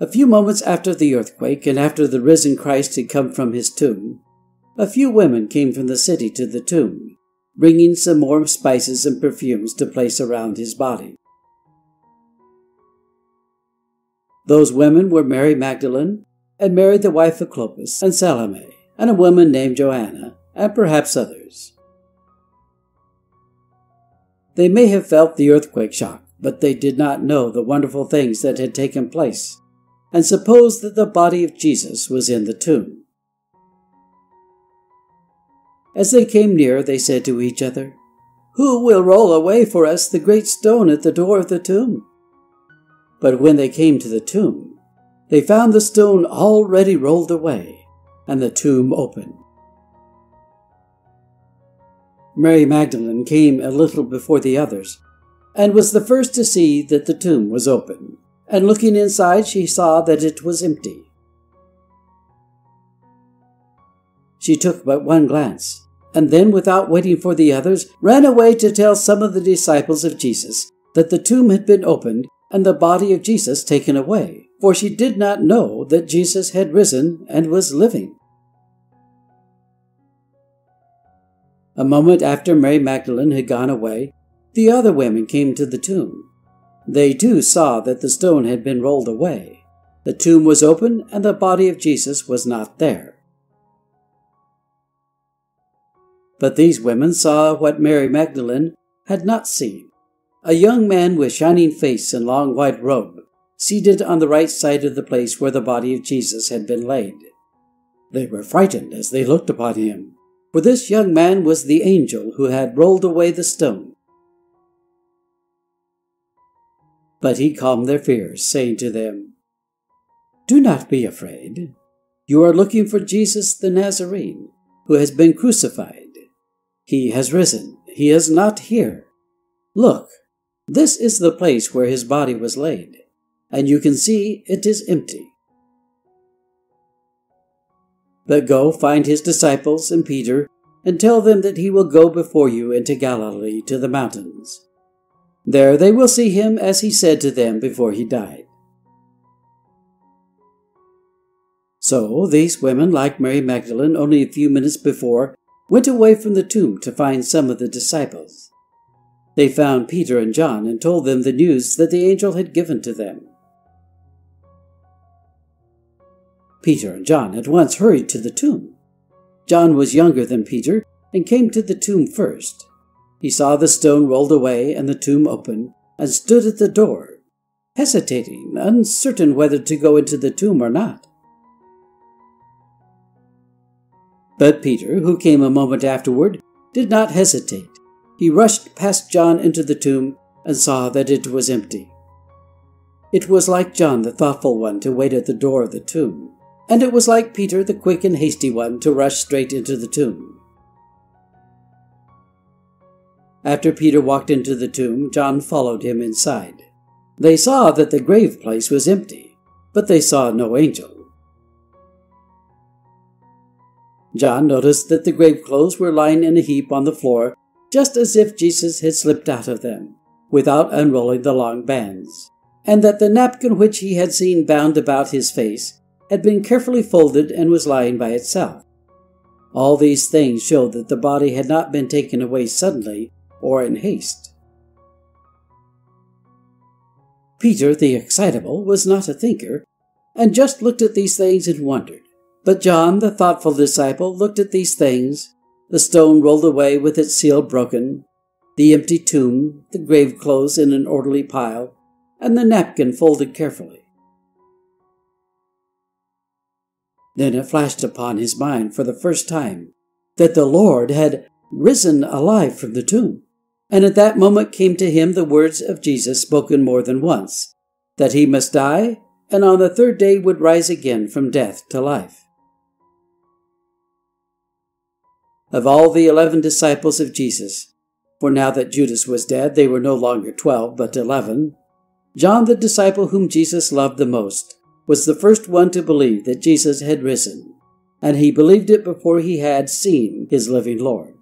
A few moments after the earthquake, and after the risen Christ had come from his tomb, a few women came from the city to the tomb, bringing some more spices and perfumes to place around his body. Those women were Mary Magdalene, and Mary the wife of Clopas, and Salome, and a woman named Joanna, and perhaps others. They may have felt the earthquake shock, but they did not know the wonderful things that had taken place, and supposed that the body of Jesus was in the tomb. As they came near, they said to each other, "Who will roll away for us the great stone at the door of the tomb?" But when they came to the tomb, they found the stone already rolled away, and the tomb open. Mary Magdalene came a little before the others, and was the first to see that the tomb was open, and looking inside she saw that it was empty. She took but one glance, and then, without waiting for the others, ran away to tell some of the disciples of Jesus that the tomb had been opened and the body of Jesus taken away, for she did not know that Jesus had risen and was living. A moment after Mary Magdalene had gone away, the other women came to the tomb. They too saw that the stone had been rolled away. The tomb was open, and the body of Jesus was not there. But these women saw what Mary Magdalene had not seen: a young man with shining face and long white robe, seated on the right side of the place where the body of Jesus had been laid. They were frightened as they looked upon him, for this young man was the angel who had rolled away the stone. But he calmed their fears, saying to them, "Do not be afraid. You are looking for Jesus the Nazarene, who has been crucified. He has risen. He is not here. Look, this is the place where his body was laid, and you can see it is empty. But go, find his disciples and Peter, and tell them that he will go before you into Galilee to the mountains. There they will see him as he said to them before he died." So these women, like Mary Magdalene only a few minutes before, went away from the tomb to find some of the disciples. They found Peter and John and told them the news that the angel had given to them. Peter and John at once hurried to the tomb. John was younger than Peter and came to the tomb first. He saw the stone rolled away and the tomb open, and stood at the door, hesitating, uncertain whether to go into the tomb or not. But Peter, who came a moment afterward, did not hesitate. He rushed past John into the tomb and saw that it was empty. It was like John the thoughtful one to wait at the door of the tomb, and it was like Peter the quick and hasty one to rush straight into the tomb. After Peter walked into the tomb, John followed him inside. They saw that the grave place was empty, but they saw no angel. John noticed that the grave clothes were lying in a heap on the floor, just as if Jesus had slipped out of them, without unrolling the long bands, and that the napkin which he had seen bound about his face had been carefully folded and was lying by itself. All these things showed that the body had not been taken away suddenly, or in haste. Peter, the excitable, was not a thinker, and just looked at these things and wondered. But John, the thoughtful disciple, looked at these things: the stone rolled away with its seal broken, the empty tomb, the grave clothes in an orderly pile, and the napkin folded carefully. Then it flashed upon his mind for the first time that the Lord had risen alive from the tomb. And at that moment came to him the words of Jesus spoken more than once, that he must die, and on the third day would rise again from death to life. Of all the 11 disciples of Jesus, for now that Judas was dead, they were no longer 12, but 11, John, the disciple whom Jesus loved the most, was the first one to believe that Jesus had risen, and he believed it before he had seen his living Lord.